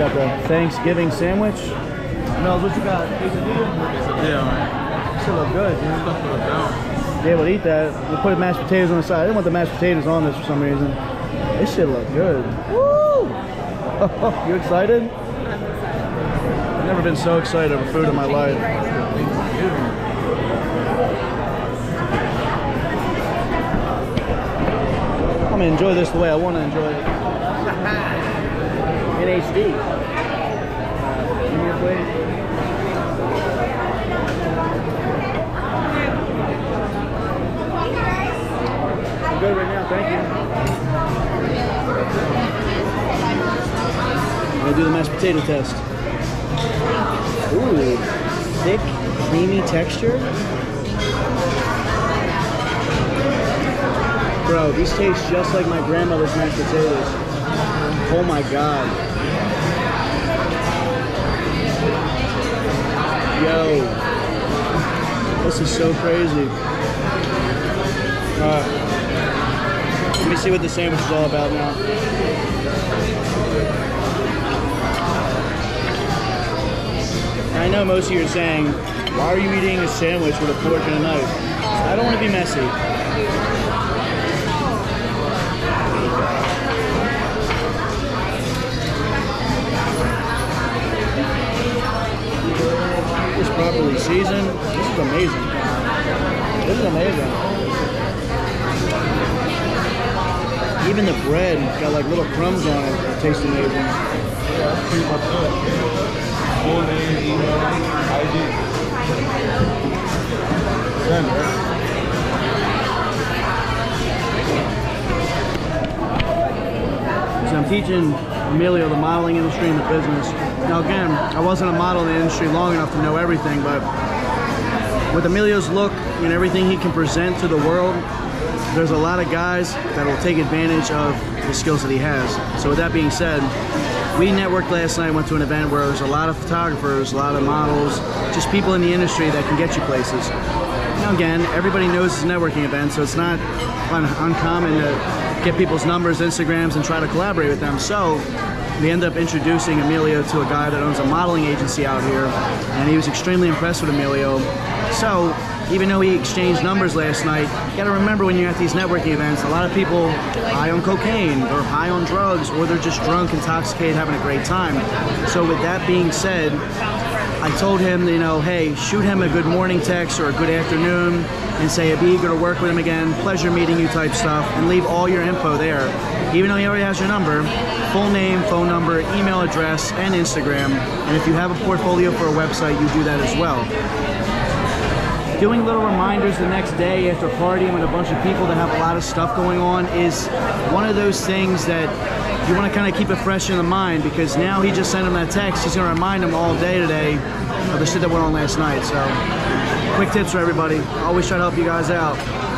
Got the Thanksgiving sandwich. Mel's, what you got? Quesadilla? Quesadilla, man. This should look good, dude. This stuff looks dope. Yeah, we'll eat that. We'll put mashed potatoes on the side. I didn't want the mashed potatoes on this for some reason. This shit look good. Woo! You excited? I've never been so excited over food in my life. I'm gonna enjoy this the way I want to enjoy it. In HD. Give me your plate. I'm good right now, thank you. I'll do the mashed potato test. Ooh, thick, creamy texture. Bro, these taste just like my grandmother's mashed potatoes. Oh my god. Yo, this is so crazy. Alright, let me see what the sandwich is all about now. I know most of you are saying, why are you eating a sandwich with a fork and a knife? I don't want to be messy. It's properly seasoned. This is amazing. This is amazing. Even the bread got like little crumbs on it. It tastes amazing. So I'm teaching Emilio the modeling industry and the business. Now again, I wasn't a model in the industry long enough to know everything, but with Emilio's look and everything he can present to the world, there's a lot of guys that will take advantage of the skills that he has. So with that being said, we networked last night, went to an event where there's a lot of photographers, a lot of models, just people in the industry that can get you places. Now again, everybody knows it's a networking event, so it's not uncommon to get people's numbers, Instagrams, and try to collaborate with them. So we end up introducing Emilio to a guy that owns a modeling agency out here, and he was extremely impressed with Emilio. So even though he exchanged numbers last night, you gotta remember when you're at these networking events, a lot of people are high on cocaine, or high on drugs, or they're just drunk, intoxicated, having a great time. So with that being said, I told him, you know, hey, shoot him a good morning text or a good afternoon and say, I'd be eager to work with him again, pleasure meeting you type stuff, and leave all your info there. Even though he already has your number, full name, phone number, email address, and Instagram. And if you have a portfolio for a website, you do that as well. Doing little reminders the next day after partying with a bunch of people that have a lot of stuff going on is one of those things that you want to kind of keep it fresh in the mind, because now he just sent him that text. He's going to remind him all day today of the shit that went on last night. So quick tips for everybody. Always try to help you guys out.